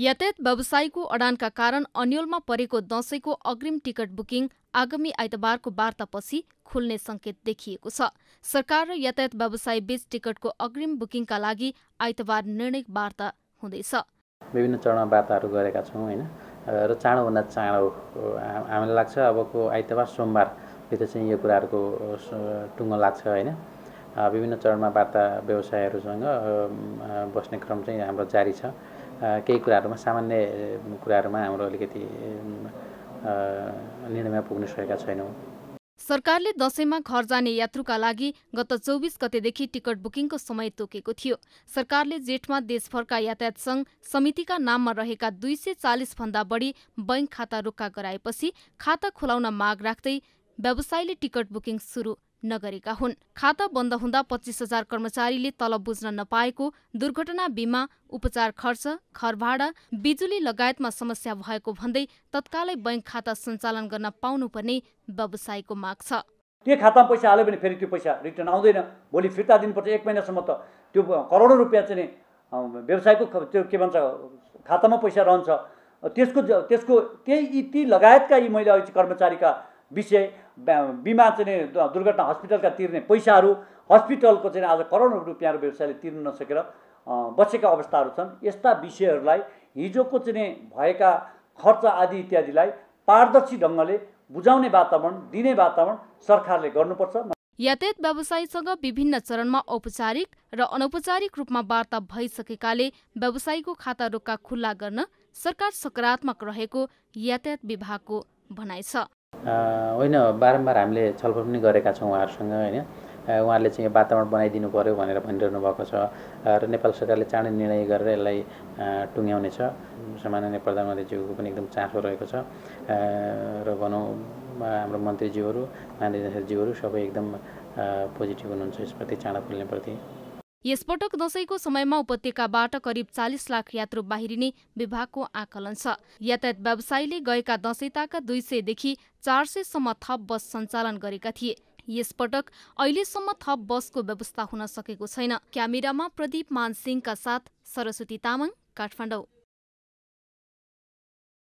यातायात व्यवसायीको अडानका कारण अन्यलमा परेको दशैको अग्रिम टिकट बुकिङ आगामी आइतबारको वार्तापछि खुल्ने संकेत देखिएको छ। सरकार र यातायात व्यवसायीबीच टिकटको अग्रिम बुकिङका लागि आइतबार निर्णय वार्ता हुँदैछ। विभिन्न चरणमा वार्ताहरू गरेका छौं हैन र चाँडोभन्दा चाँडो हामीलाई लाग्छ अबको आइतबार सोमबार भित्र चाहिँ यो कुराहरुको टुङ्गो लाग्छ हैन। विभिन्न चरणमा वार्ता व्यवसायीहरुसँग बस्ने क्रम चाहिँ हाम्रो जारी छ। केही कुराहरुमा सामान्य कुराहरुमा हाम्रो अलिकति निर्णयमा पुग्न सकेका छैनौं। सरकारले दशैंमा घर जाने यात्रुका लागि गत 24 गतेदेखि टिकट बुकिङको समय तोकेको थियो। सरकारले जेठमा देशभरका यातायात संघ समितिका नाममा रहेका 240 भन्दा बढी बैंक खाता रोक्का गराएपछि खाता खुलाउन माग राख्दै व्यवसायीले टिकट बुकिङ सुरु नगरेका हुन्। खाता बन्द हुँदा 25,000 कर्मचारीले तलब बुझ्न नपाएको, दुर्घटना बीमा, उपचार खर्च, घर भाडा, बिजुली लगायतमा समस्या भएको भन्दै तत्कालै बैंक खाता सञ्चालन गर्न पाउनुपर्ने व्यवसायीको माग छ। त्यो खातामा पैसा हाल्यो भने फेरि त्यो पैसा रिटर्न आउँदैन, भोलि फिर्ता दिनुपर्छ। 1 महिनासम्म त त्यो करोडौं रुपैयाँ चाहिँ व्यवसायको त्यो के भन्छ खातामा पैसा रहन्छ। त्यसको त्यही ती लगायतका यी मैले अहिले कर्मचारीका विषय, बीमा चाहिँ दुर्घटना हस्पिटलका तिर्ने पैसाहरू, हस्पिटलको चाहिँ आज करोडौं रुपैयाँको व्यवसायले तिर्न नसकेर बचेका अवस्थाहरू छन्। यस्ता विषयहरूलाई हिजोको चाहिँ भएका खर्च आदि इत्यादिलाई पारदर्शी ढंगले बुझाउने वातावरण दिने वातावरण सरकारले गर्नुपर्छ। यातायात व्यवसायीसँग विभिन्न चरणमा औपचारिक र अनौपचारिक रूपमा वार्ता भइसकेकाले व्यवसायीको खाता रोक्का खुल्ला गर्न सरकार सकारात्मक रहेको यातायात विभागको भनाइ छ। होइन, बारम्बार हामीले छलफल पनि गरेका छौं उहाँहरुसँग हैन। उहाँहरुले चाहिँ वातावरण बनाइदिनु पर्यो भनेर भनिरहनु भएको छ र नेपाल सरकारले चाँडै निर्णय गरेर यसलाई टुङ्ग्याउने छ। सम्माननीय प्रधानमन्त्रीज्यूको पनि एकदम चासो रहेको छ र भनौं हाम्रो मन्त्रीज्यूहरु, महानिदेशकज्यूहरु सबै एकदम पोजिटिभ हुनुहुन्छ यसप्रति, चाँडो खुल्ने प्रति। यसपटक दशैंको समयमा उपत्यकाबाट करिब 40 लाख यात्रु बाहिरिने विभागको आकलन छ। यातायात व्यवसायीले गएका दशैंताका 200 देखि 400 सम्म थप बस सञ्चालन गरेका थिए। यसपटक अहिलेसम्म थप बसको व्यवस्था हुन सकेको छैन। क्यामेरामा प्रदीप मानसिंहका साथ सरस्वती तामाङ, काठमाडौँ।